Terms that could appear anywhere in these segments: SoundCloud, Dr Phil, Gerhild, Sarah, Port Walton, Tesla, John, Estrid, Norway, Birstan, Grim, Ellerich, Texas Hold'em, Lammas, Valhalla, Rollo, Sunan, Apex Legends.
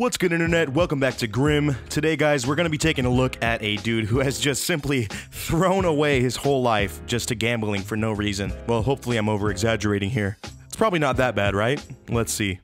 What's good, internet? Welcome back to Grim. Today, guys, we're gonna be taking a look at a dude who has just simply thrown away his whole life just to gambling for no reason. Well, hopefully I'm over-exaggerating here. It's probably not that bad, right? Let's see.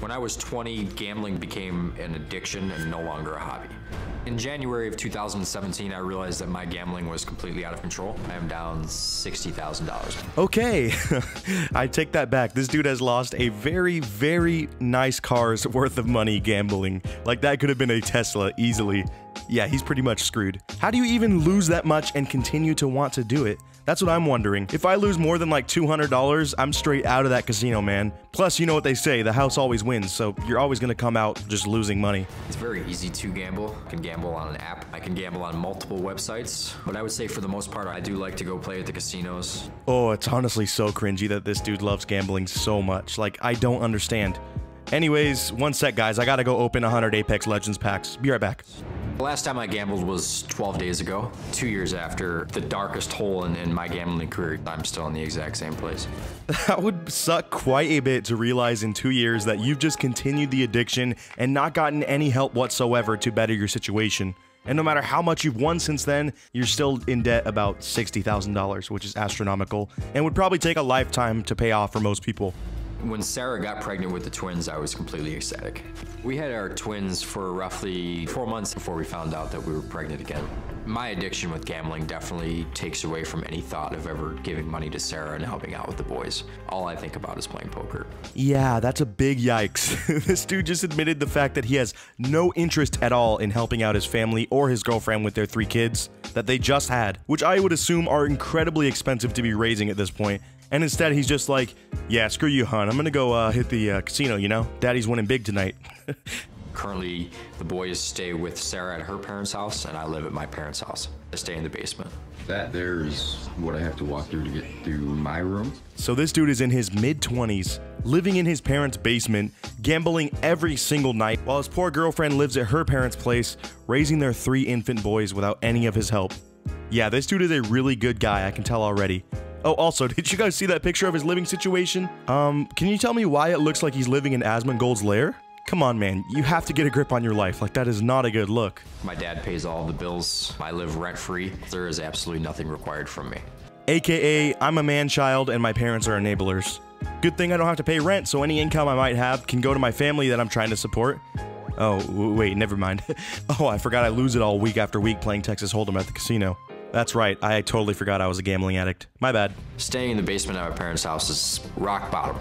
When I was 20, gambling became an addiction and no longer a hobby. In January of 2017, I realized that my gambling was completely out of control. I am down $60,000. Okay, I take that back. This dude has lost a very, very nice car's worth of money gambling. Like, that could have been a Tesla easily. Yeah, he's pretty much screwed. How do you even lose that much and continue to want to do it? That's what I'm wondering. If I lose more than like $200, I'm straight out of that casino, man. Plus, you know what they say, the house always wins, so you're always gonna come out just losing money. It's very easy to gamble. I can gamble on an app. I can gamble on multiple websites, but I would say for the most part, I do like to go play at the casinos. Oh, it's honestly so cringy that this dude loves gambling so much. Like, I don't understand. Anyways, one sec, guys. I gotta go open 100 Apex Legends packs. Be right back. The last time I gambled was 12 days ago, 2 years after the darkest hole in my gambling career. I'm still in the exact same place. That would suck quite a bit to realize in 2 years that you've just continued the addiction and not gotten any help whatsoever to better your situation. And no matter how much you've won since then, you're still in debt about $60,000, which is astronomical and would probably take a lifetime to pay off for most people. When Sarah got pregnant with the twins, I was completely ecstatic. We had our twins for roughly 4 months before we found out that we were pregnant again. My addiction with gambling definitely takes away from any thought of ever giving money to Sarah and helping out with the boys. All I think about is playing poker. Yeah, that's a big yikes. This dude just admitted the fact that he has no interest at all in helping out his family or his girlfriend with their 3 kids that they just had, which I would assume are incredibly expensive to be raising at this point. And instead, he's just like, yeah, screw you, hon. I'm gonna go hit the casino, you know? Daddy's winning big tonight. Currently, the boys stay with Sarah at her parents' house, and I live at my parents' house. I stay in the basement. That there is what I have to walk through to get through my room. So this dude is in his mid-20s, living in his parents' basement, gambling every single night, while his poor girlfriend lives at her parents' place, raising their 3 infant boys without any of his help. Yeah, this dude is a really good guy, I can tell already. Oh, also, did you guys see that picture of his living situation? Can you tell me why it looks like he's living in Asmongold's lair? Come on, man, you have to get a grip on your life. Like, that is not a good look. My dad pays all the bills. I live rent-free. There is absolutely nothing required from me. AKA, I'm a man-child and my parents are enablers. Good thing I don't have to pay rent, so any income I might have can go to my family that I'm trying to support. Oh, wait, never mind. Oh, I forgot I lose it all week after week playing Texas Hold'em at the casino. That's right, I totally forgot I was a gambling addict. My bad. Staying in the basement at my parents' house is rock bottom.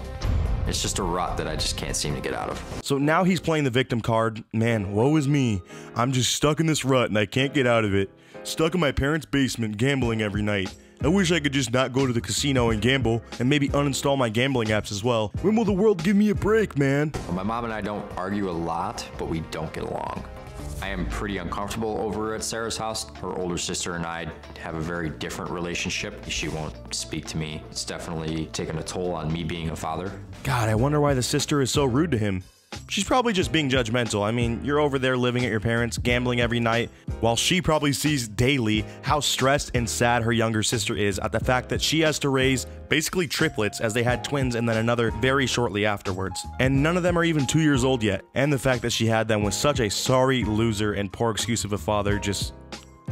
It's just a rut that I just can't seem to get out of. So now he's playing the victim card. Man, woe is me. I'm just stuck in this rut and I can't get out of it. Stuck in my parents' basement gambling every night. I wish I could just not go to the casino and gamble, and maybe uninstall my gambling apps as well. When will the world give me a break, man? Well, my mom and I don't argue a lot, but we don't get along. I am pretty uncomfortable over at Sarah's house. Her older sister and I have a very different relationship. She won't speak to me. It's definitely taken a toll on me being a father. God, I wonder why the sister is so rude to him. She's probably just being judgmental. I mean, you're over there living at your parents, gambling every night, while she probably sees daily how stressed and sad her younger sister is at the fact that she has to raise basically triplets, as they had twins and then another very shortly afterwards. And none of them are even 2 years old yet. And the fact that she had them with such a sorry loser and poor excuse of a father just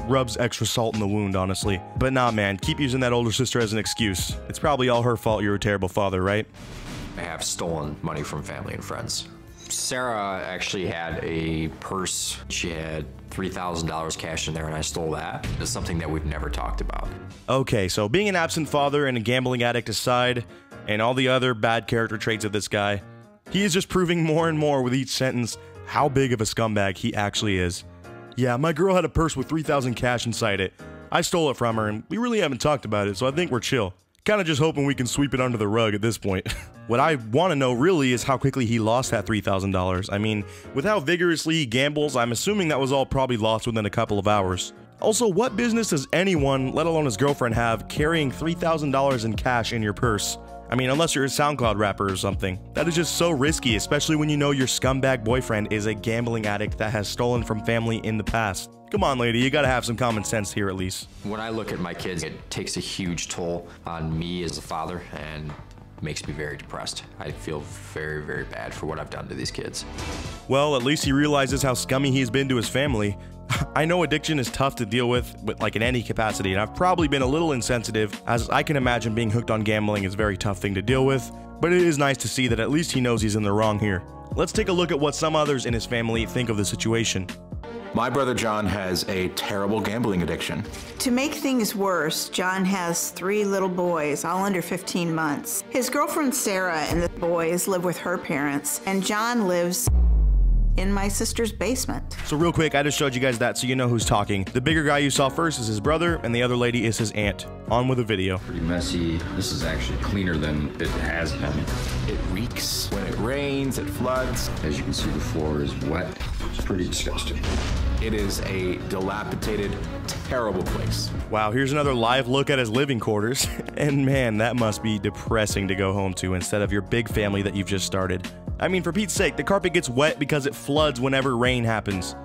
rubs extra salt in the wound, honestly. But nah, man, keep using that older sister as an excuse. It's probably all her fault you're a terrible father, right? I have stolen money from family and friends. Sarah actually had a purse. She had $3,000 cash in there, and I stole that. It's something that we've never talked about. Okay, so being an absent father and a gambling addict aside, and all the other bad character traits of this guy, he is just proving more and more with each sentence how big of a scumbag he actually is. Yeah, my girl had a purse with $3,000 cash inside it. I stole it from her, and we really haven't talked about it, so I think we're chill. Kind of just hoping we can sweep it under the rug at this point. What I want to know really is how quickly he lost that $3,000. I mean, with how vigorously he gambles, I'm assuming that was all probably lost within a couple of hours. Also, what business does anyone, let alone his girlfriend, have carrying $3,000 in cash in your purse? I mean, unless you're a SoundCloud rapper or something. That is just so risky, especially when you know your scumbag boyfriend is a gambling addict that has stolen from family in the past. Come on, lady, you gotta have some common sense here at least. When I look at my kids, it takes a huge toll on me as a father, and makes me very depressed. I feel very, very bad for what I've done to these kids. Well, at least he realizes how scummy he's been to his family. I know addiction is tough to deal with, like in any capacity, and I've probably been a little insensitive, as I can imagine being hooked on gambling is a very tough thing to deal with, but it is nice to see that at least he knows he's in the wrong here. Let's take a look at what some others in his family think of the situation. My brother John has a terrible gambling addiction. To make things worse, John has 3 little boys, all under 15 months. His girlfriend Sarah and the boys live with her parents, and John lives in my sister's basement. So real quick, I just showed you guys that so you know who's talking. The bigger guy you saw first is his brother, and the other lady is his aunt. On with the video. Pretty messy. This is actually cleaner than it has been. It reeks. When it rains, it floods. As you can see, the floor is wet. It's pretty disgusting. It is a dilapidated, terrible place. Wow, here's another live look at his living quarters. And man, that must be depressing to go home to instead of your big family that you've just started. I mean, for Pete's sake, the carpet gets wet because it floods whenever rain happens.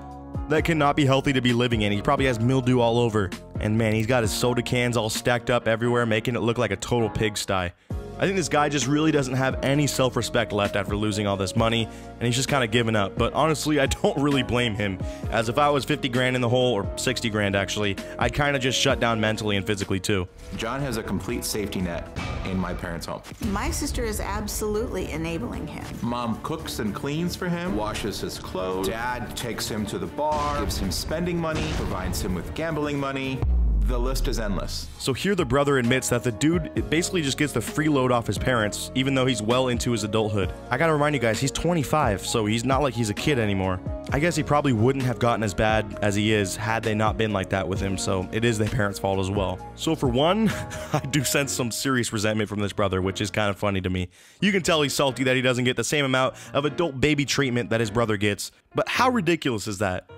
That cannot be healthy to be living in. He probably has mildew all over. And man, he's got his soda cans all stacked up everywhere, making it look like a total pigsty. I think this guy just really doesn't have any self-respect left after losing all this money, and he's just kind of given up. But honestly, I don't really blame him, as if I was 50 grand in the hole, or 60 grand actually, I'd kind of just shut down mentally and physically too. John has a complete safety net in my parents' home. My sister is absolutely enabling him. Mom cooks and cleans for him, washes his clothes. Dad takes him to the bar, gives him spending money, provides him with gambling money. The list is endless. So here the brother admits that the dude basically just gets the free load off his parents, even though he's well into his adulthood. I gotta remind you guys, he's 25, so he's not like he's a kid anymore. I guess he probably wouldn't have gotten as bad as he is had they not been like that with him, so it is the parents' fault as well. So for one, I do sense some serious resentment from this brother, which is kind of funny to me. You can tell he's salty that he doesn't get the same amount of adult baby treatment that his brother gets, but how ridiculous is that?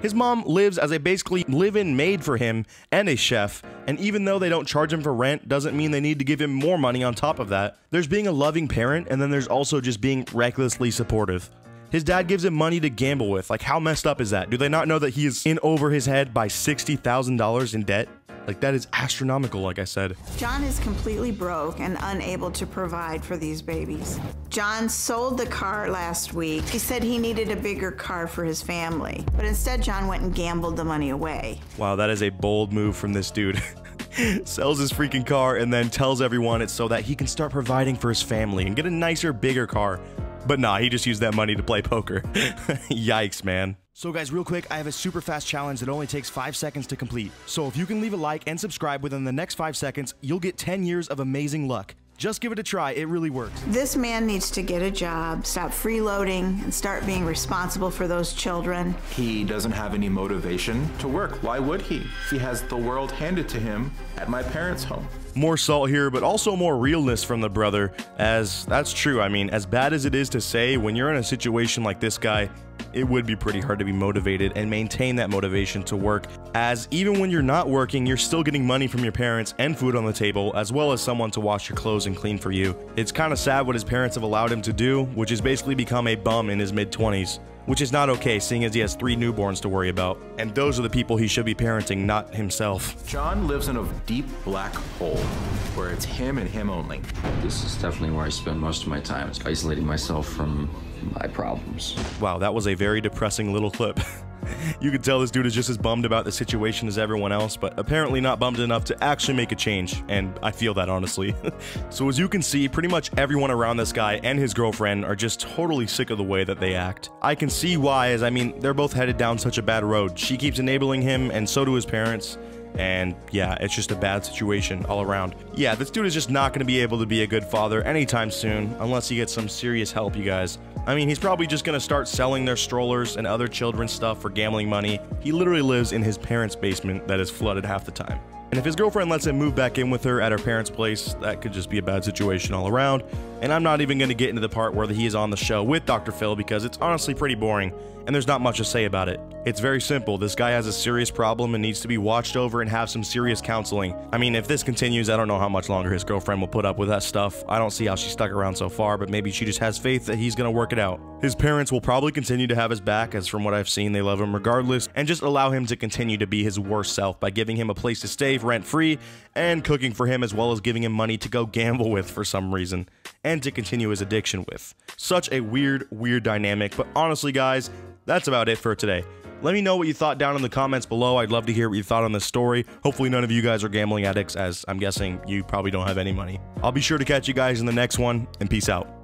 His mom lives as a basically live-in maid for him and a chef, and even though they don't charge him for rent, doesn't mean they need to give him more money on top of that. There's being a loving parent, and then there's also just being recklessly supportive. His dad gives him money to gamble with. Like, how messed up is that? Do they not know that he is in over his head by $60,000 in debt? Like, that is astronomical, like I said. John is completely broke and unable to provide for these babies. John sold the car last week. He said he needed a bigger car for his family, but instead John went and gambled the money away. Wow, that is a bold move from this dude. Sells his freaking car and then tells everyone it's so that he can start providing for his family and get a nicer, bigger car. But nah, he just used that money to play poker. Yikes, man. So guys, real quick, I have a super fast challenge that only takes 5 seconds to complete. So if you can leave a like and subscribe within the next 5 seconds, you'll get 10 years of amazing luck. Just give it a try, it really works. This man needs to get a job, stop freeloading, and start being responsible for those children. He doesn't have any motivation to work. Why would he? He has the world handed to him at my parents' home. More salt here, but also more realness from the brother, as that's true. I mean, as bad as it is to say, when you're in a situation like this guy, it would be pretty hard to be motivated and maintain that motivation to work, as even when you're not working, you're still getting money from your parents and food on the table, as well as someone to wash your clothes and clean for you. It's kind of sad what his parents have allowed him to do, which is basically become a bum in his mid-20s, which is not okay, seeing as he has 3 newborns to worry about. And those are the people he should be parenting, not himself. John lives in a deep black hole where it's him and him only. This is definitely where I spend most of my time, is isolating myself from my problems. Wow, that was a very depressing little clip. You can tell this dude is just as bummed about the situation as everyone else, but apparently not bummed enough to actually make a change, and I feel that, honestly. So as you can see, pretty much everyone around this guy and his girlfriend are just totally sick of the way that they act. I can see why, as I mean, they're both headed down such a bad road. She keeps enabling him, and so do his parents. And yeah, it's just a bad situation all around. Yeah, this dude is just not going to be able to be a good father anytime soon, unless he gets some serious help, you guys. I mean, he's probably just going to start selling their strollers and other children's stuff for gambling money. He literally lives in his parents' basement that is flooded half the time. And if his girlfriend lets him move back in with her at her parents' place, that could just be a bad situation all around. And I'm not even going to get into the part where he is on the show with Dr. Phil, because it's honestly pretty boring, and there's not much to say about it. It's very simple. This guy has a serious problem and needs to be watched over and have some serious counseling. I mean, if this continues, I don't know how much longer his girlfriend will put up with that stuff. I don't see how she stuck around so far, but maybe she just has faith that he's going to work it out. His parents will probably continue to have his back, as from what I've seen, they love him regardless, and just allow him to continue to be his worst self by giving him a place to stay live rent-free and cooking for him, as well as giving him money to go gamble with for some reason and to continue his addiction with. Such a weird, weird dynamic, but honestly, guys, that's about it for today. Let me know what you thought down in the comments below. I'd love to hear what you thought on this story. Hopefully none of you guys are gambling addicts, as I'm guessing you probably don't have any money. I'll be sure to catch you guys in the next one, and peace out.